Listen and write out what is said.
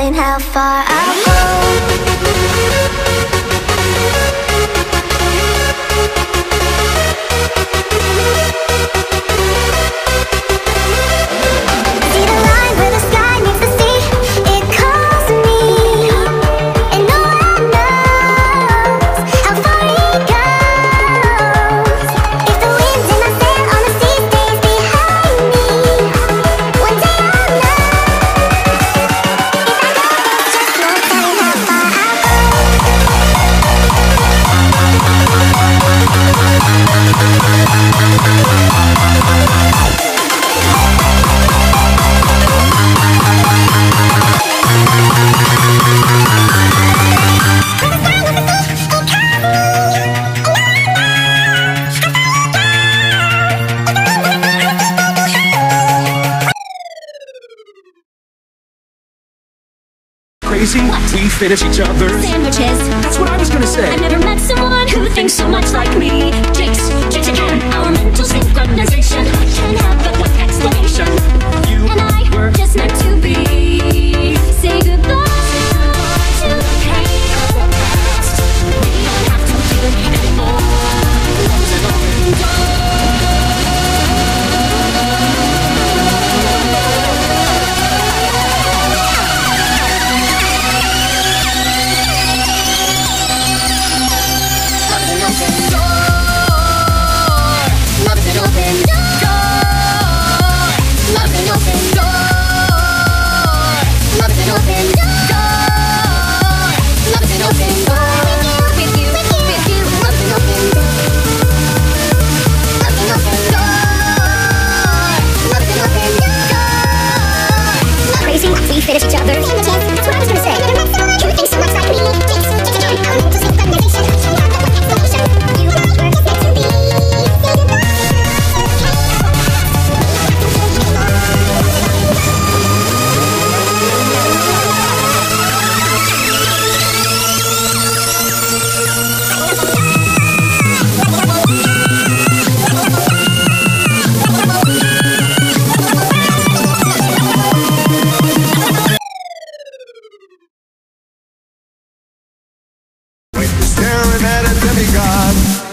telling how far I'll go. See the line where the sky meets the sea, it calls me, and no one knows how far it goes. If the wind's in my sail, on the sea stays behind me. One day I'll know. If I go, it's just no telling how far I'll go. Crazy, we finish each other's sandwiches. That's what I was gonna say. I've never met someone who thinks so much like me. Jigs again, our mental synchronization. Can't help but with exclamation. You and I were just meant to be. Say goodbye to past. We don't have to do it anymore. Close an open door. Finish each other. That's what I was gonna say. Never met someone who thinks so much like me. Jigs again, our mental synchronization. Can't help but with exclamation. You and I were just meant to be. Say goodbye. Staring at a demigod.